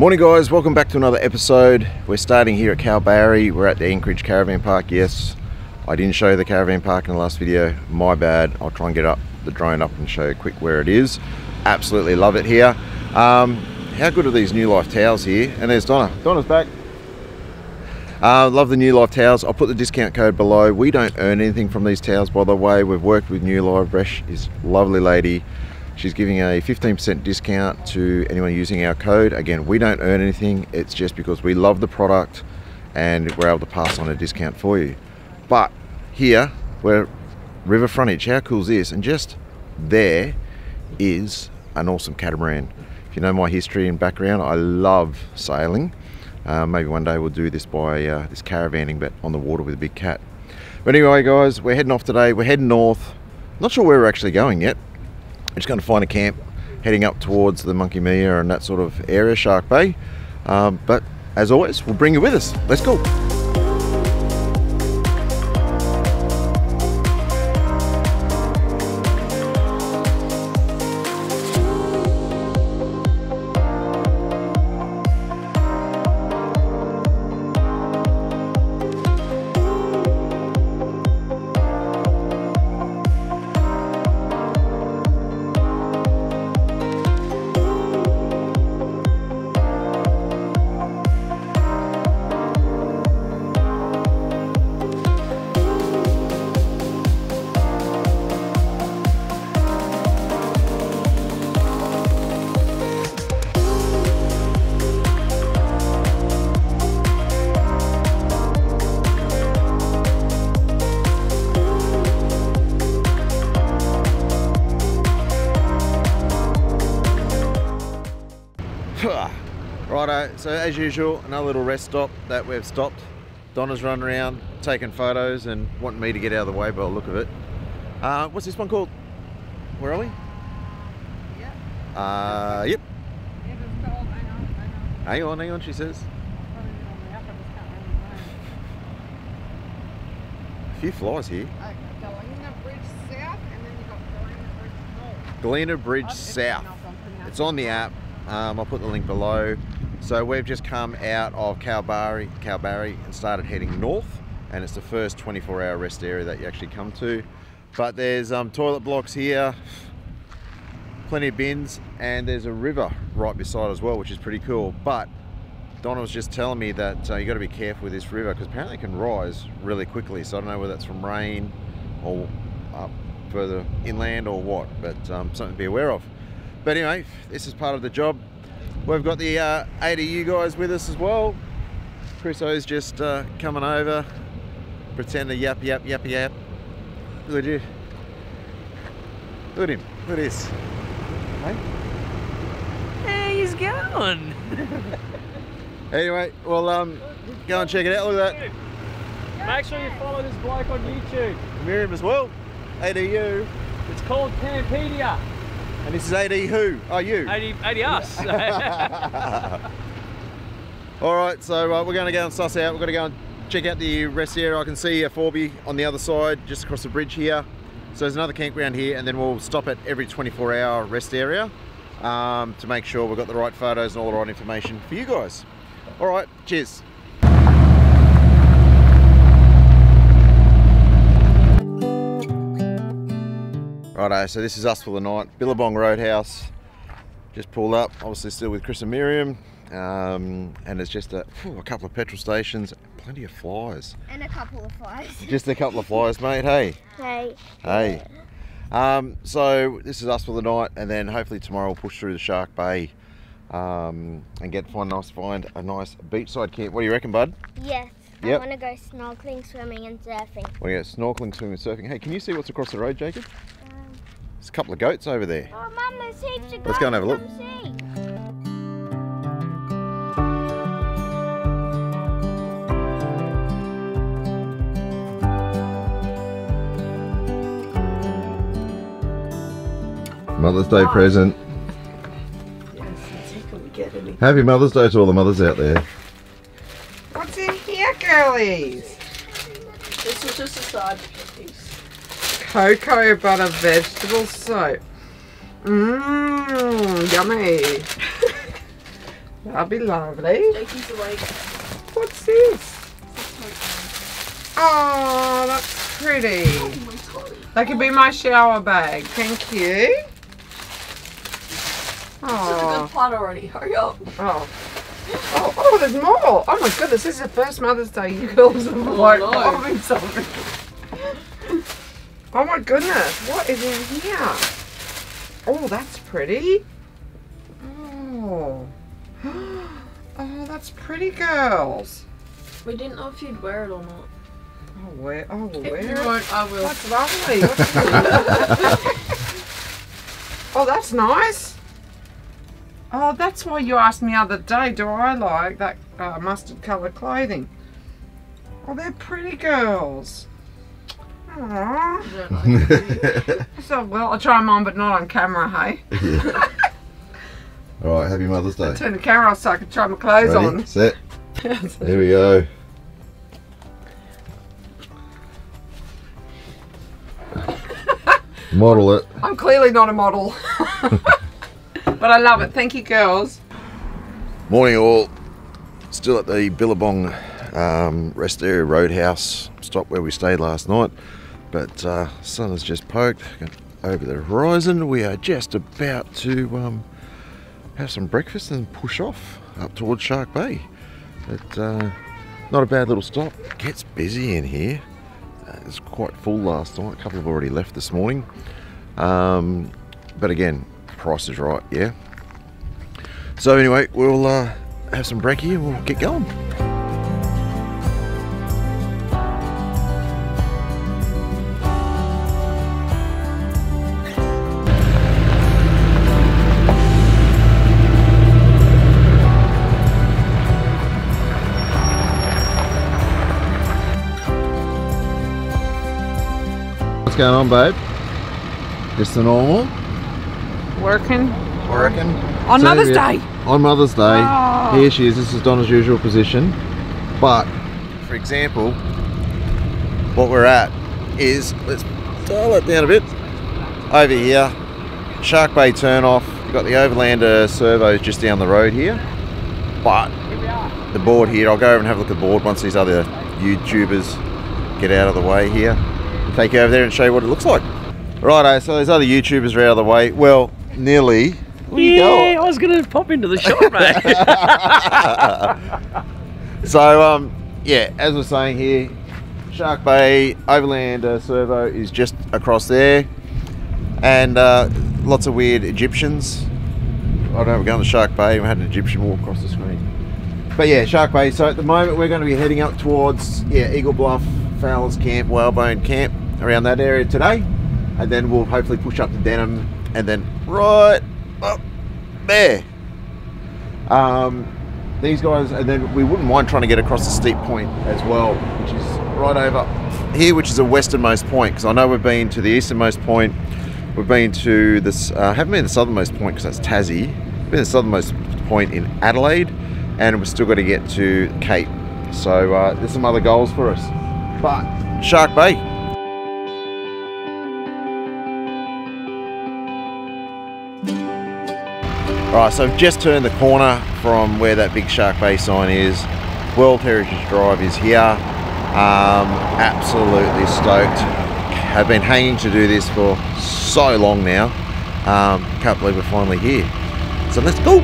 Morning guys, welcome back to another episode. We're starting here at Kalbarri. We're at the Anchorage Caravan Park. Yes, I didn't show you the caravan park in the last video, my bad. I'll try and get the drone up and show you quick where it is. Absolutely love it here. How good are these New Life towels here? And there's Donna. Donna's back. Love the New Life towels. I'll put the discount code below. We don't earn anything from these towels, by the way. We've worked with New Life. Resh is a lovely lady. She's giving a 15% discount to anyone using our code. Again, we don't earn anything. It's just because we love the product and we're able to pass on a discount for you. But here, we're river frontage. How cool is this? And just there is an awesome catamaran. If you know my history and background, I love sailing. Maybe one day we'll do this by this caravanning, but on the water with a big cat. But anyway, guys, we're heading off today. We're heading north. Not sure where we're actually going yet. I'm just going to find a camp heading up towards the Monkey Mia and that sort of area, Shark Bay. But as always, we'll bring you with us. Let's go. Righto, so as usual, another little rest stop that we've stopped. Donna's run around, taking photos and wanting me to get out of the way by the look of it. What's this one called? Where are we? Yep. Yep. It was called, I know. Hang on, she says. A few flies here. Galena Bridge South, and then you got Galena Bridge North. Galena Bridge South. It's on the app. I'll put the link below. So we've just come out of Kalbarri and started heading north, and it's the first 24-hour rest area that you actually come to. But there's toilet blocks here, plenty of bins, and there's a river right beside as well, which is pretty cool. But Donna was just telling me that you got to be careful with this river because apparently it can rise really quickly. So I don't know whether that's from rain or up further inland or what, but something to be aware of. But anyway, this is part of the job. We've got the ADU guys with us as well. Chriso's just coming over, pretend to yap. Look at you. Look at him. Look at this. Hey? Hey, he's going. Anyway, well, go and check it out. Look at that. Make sure you follow this bloke on YouTube. Miriam as well. ADU. It's called Campedia. And this is AD who? Oh, you? AD us. Alright, so we're going to go and suss out. We're going to go and check out the rest area. I can see a Forby on the other side, just across the bridge here. So there's another campground here, and then we'll stop at every 24-hour rest area to make sure we've got the right photos and all the right information for you guys. Alright, cheers. Righto, so this is us for the night. Billabong Roadhouse, just pulled up, obviously still with Chris and Miriam, and it's just a couple of petrol stations, plenty of flies. And a couple of flies. Just a couple of flies, mate, hey? Hey. Hey. So this is us for the night, and then hopefully tomorrow we'll push through the Shark Bay and find a nice beachside camp. What do you reckon, bud? Yes. Yep. I want to go snorkeling, swimming and surfing. Well, yeah, snorkeling, swimming and surfing. Hey, can you see what's across the road, Jacob? There's a couple of goats over there. Oh, Mum, there's heaps of goats. Let's go and have a look. Mother's Day present. Yes, let's see if we can get any. Happy Mother's Day to all the mothers out there. What's in here, girlies? This is just a side piece. Cocoa butter vegetable soap. Mmm, yummy. That'll be lovely. Jakey's awake. What's this? Oh, that's pretty. Oh, my toy. That could be my shower bag. Thank you. Oh. This is a good plot already. Hurry up. Oh. Oh, oh, there's more. Oh my goodness, this is the first Mother's Day you girls have bought something. Oh my goodness, what is in here? Oh, that's pretty. Oh. Oh, that's pretty, girls. We didn't know if you'd wear it or not. Oh, wear, oh, we'll wear it. If you won't, I will. That's lovely. Oh, that's nice. Oh, that's why you asked me the other day, do I like that mustard colour clothing? Oh, they're pretty, girls. Aww. So, well, I'll try them on, but not on camera, hey? Yeah. All right, happy Mother's Day. I'll turn the camera off so I can try my clothes Ready, on. Set. Here we go. Model it. I'm clearly not a model. But I love it. Thank you, girls. Morning, all. Still at the Billabong Rest Area Roadhouse. Stop where we stayed last night. But sun has just poked over the horizon. We are just about to have some breakfast and push off up towards Shark Bay. But not a bad little stop. It gets busy in here. It was quite full last night. A couple have already left this morning. But again, price is right, yeah. So anyway, we'll have some brekkie and we'll get going. What's going on, babe? Just the normal. Working. On Mother's Day. On Mother's Day. Oh. Here she is. This is Donna's usual position. But, for example, what we're at is, let's dial it down a bit. Over here, Shark Bay turn off. You've got the Overlander servos just down the road here. But, the board here, I'll go over and have a look at the board once these other YouTubers get out of the way here. I'll take you over there and show you what it looks like. Righto, so those other YouTubers are out of the way. Well, nearly. Where you going? I was going to pop into the shop, mate. So, yeah, as we're saying here, Shark Bay Overland servo is just across there, and lots of weird Egyptians. I don't know, we're going to Shark Bay, we had an Egyptian walk across the screen. But yeah, Shark Bay, so at the moment we're going to be heading up towards, yeah, Eagle Bluff, Fowlers Camp, Whalebone Camp, around that area today, and then we'll hopefully push up to Denham, and then right up there. These guys, and then we wouldn't mind trying to get across the Steep Point as well, which is right over here, which is the westernmost point, because I know we've been to the easternmost point, we've been to this, haven't been to the southernmost point because that's Tassie, been to the southernmost point in Adelaide, and we've still got to get to Cape. So there's some other goals for us, but Shark Bay. Alright, so I've just turned the corner from where that big Shark Bay sign is. World Heritage Drive is here. Absolutely stoked. I've been hanging to do this for so long now. Can't believe we're finally here. So let's go!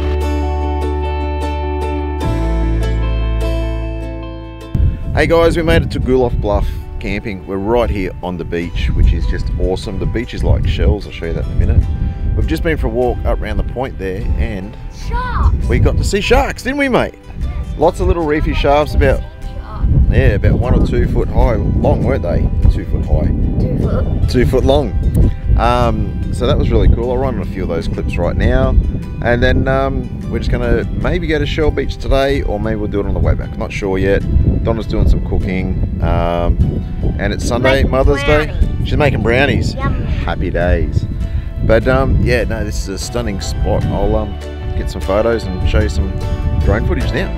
Hey guys, we made it to Billabong Bluff camping. We're right here on the beach, which is just awesome. The beach is like shells, I'll show you that in a minute. We've just been for a walk up around the point there, and sharks. We got to see sharks, didn't we, mate? Lots of little reefy sharks, about about 1 or 2 foot high. Long, weren't they? 2 foot high. 2 foot. 2 foot long. So that was really cool. I'll run a few of those clips right now, and then we're just gonna maybe go to Shell Beach today, or maybe we'll do it on the way back. I'm not sure yet. Donna's doing some cooking, and it's Sunday, Mother's Day. She's making brownies. Yum. Happy days. But yeah, no, this is a stunning spot. I'll get some photos and show you some drone footage now.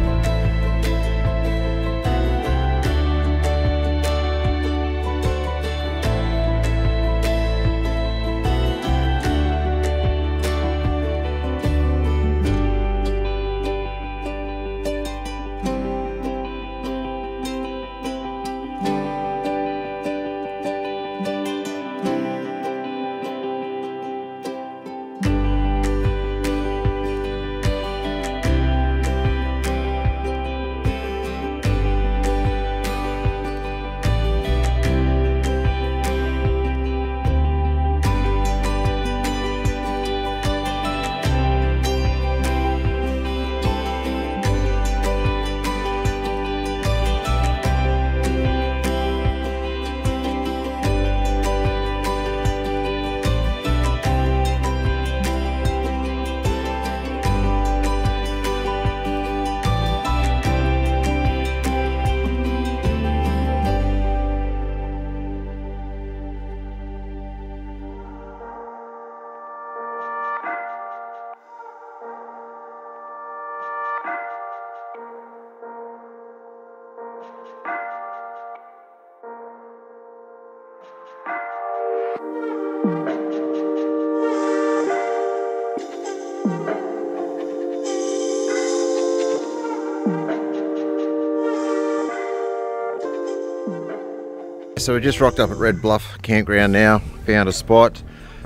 so we just rocked up at Red Bluff Campground now, found a spot.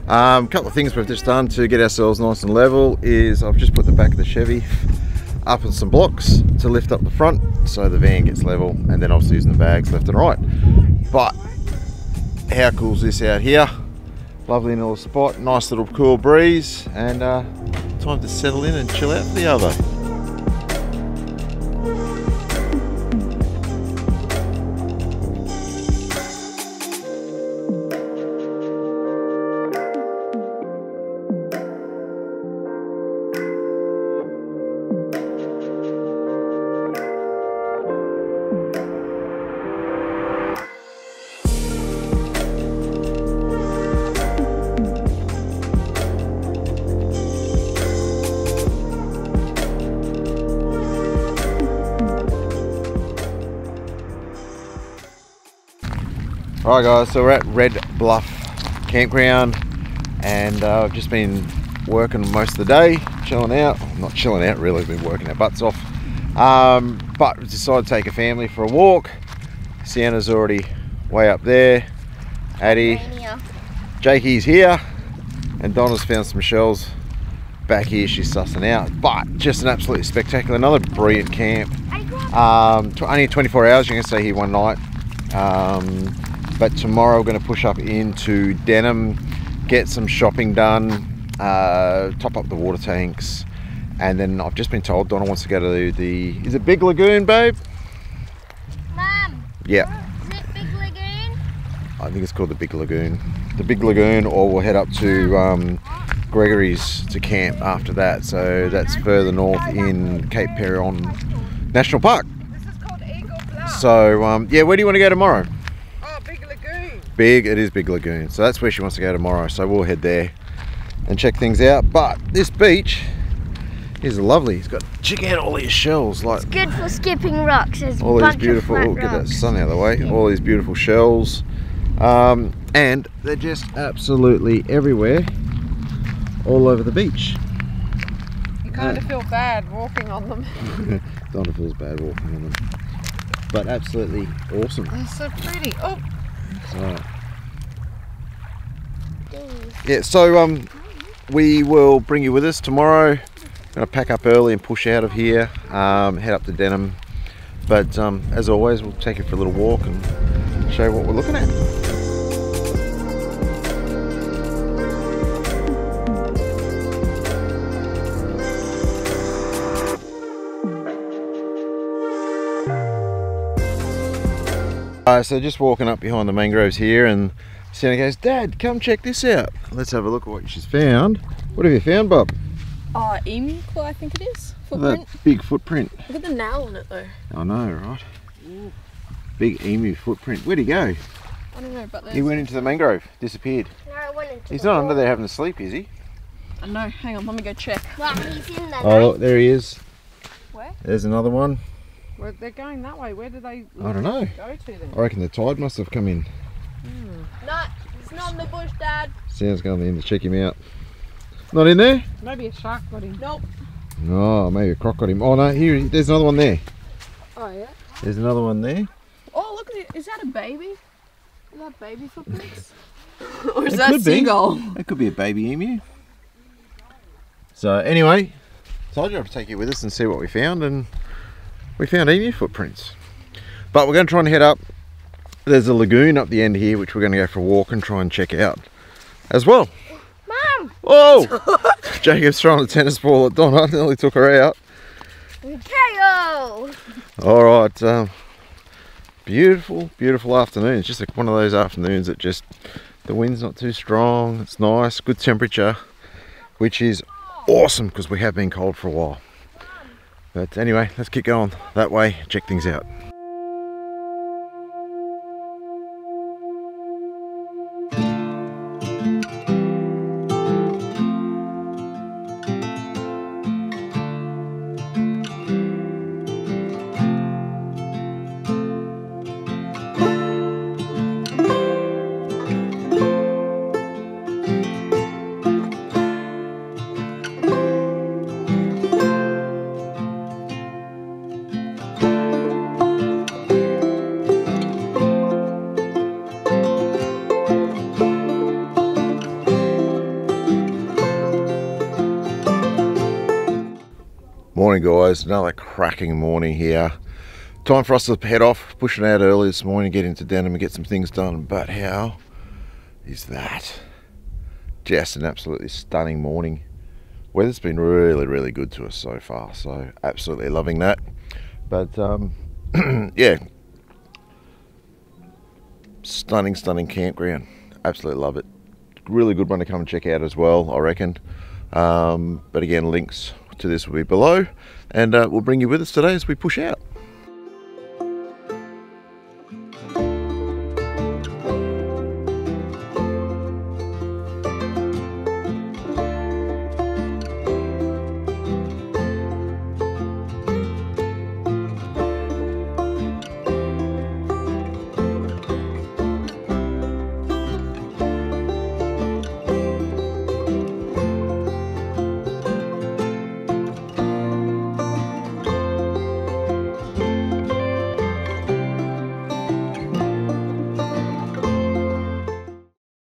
A couple of things we've just done to get ourselves nice and level is I've just put the back of the Chevy up on some blocks to lift up the front so the van gets level, and then obviously using the bags left and right. But how cool is this out here? Lovely little spot, nice little cool breeze, and time to settle in and chill out for the other. Alright guys, so we're at Red Bluff Campground, and I've just been working most of the day, chilling out. Not chilling out really, we've been working our butts off. But decided to take a family for a walk. Sienna's already way up there. Addy, Jakey's here, and Donna's found some shells back here she's sussing out. But just an absolutely spectacular, another brilliant camp. Only 24 hours, you can stay here one night. But tomorrow we're going to push up into Denham, get some shopping done, top up the water tanks, and then I've just been told Donna wants to go to the is it Big Lagoon, babe? Mum. Yeah. Is it Big Lagoon? I think it's called the Big Lagoon. The Big Lagoon, or we'll head up to Gregory's to camp after that. So that's further north in Cape Perion National Park. This is called Eagle Bluff. So yeah, where do you want to go tomorrow? It is Big Lagoon, so that's where she wants to go tomorrow, so we'll head there and check things out. But this beach is lovely. It's got, check out all these shells, like, it's good for skipping rocks. There's all these beautiful, oh, get that sun out of the way, yeah. All these beautiful shells, and they're just absolutely everywhere, all over the beach. You kind of feel bad walking on them. Donna feels bad walking on them, but absolutely awesome. They're so pretty. Oh. Right. Yeah, so we will bring you with us tomorrow. I'm going to pack up early and push out of here, head up to Denham, but as always we'll take you for a little walk and show you what we're looking at. So just walking up behind the mangroves here, and Sienna goes, Dad, come check this out. Let's have a look at what she's found. What have you found, Bob? Oh, emu claw, I think it is. Footprint. That big footprint. Look at the nail on it though. I know, right? Ooh. Big emu footprint. Where'd he go? I don't know, but he went into the mangrove, disappeared. No, I went into He's not under there having a sleep, is he? I know. Hang on, let me go check. Well, he's in there. Oh, look, there he is. Where? There's another one. Well, they're going that way. Where do they I don't know. Go to then? I reckon the tide must have come in. Mm. No, it's not in the bush, Dad. Sam's going in to check him out. Not in there? Maybe a shark got him. Nope. No, maybe a croc got him. Oh no, here, there's another one there. Oh yeah? There's another one there. Oh look at it, is that a baby? Is that baby footprints? Or is that a seagull? That could be a baby emu. So anyway, told you I'd take you with us and see what we found, and we found emu footprints. But we're going to try and head up. There's a lagoon up the end here, which we're going to go for a walk and try and check out as well. Mum! Whoa! Jacob's throwing a tennis ball at Donna. Nearly took her out. KO! Alright. Beautiful, beautiful afternoon. It's just like one of those afternoons that just, the wind's not too strong. It's nice, good temperature, which is awesome because we have been cold for a while. But anyway, let's keep going that way, check things out. morning, guys. Another cracking morning here. Time for us to head off. Pushing out early this morning, get into Denham and get some things done. But how is that? Just an absolutely stunning morning. Weather's been really, really good to us so far. So absolutely loving that. But yeah, stunning, stunning campground. Absolutely love it. Really good one to come and check out as well, I reckon. But again, links to this will be below, and we'll bring you with us today as we push out.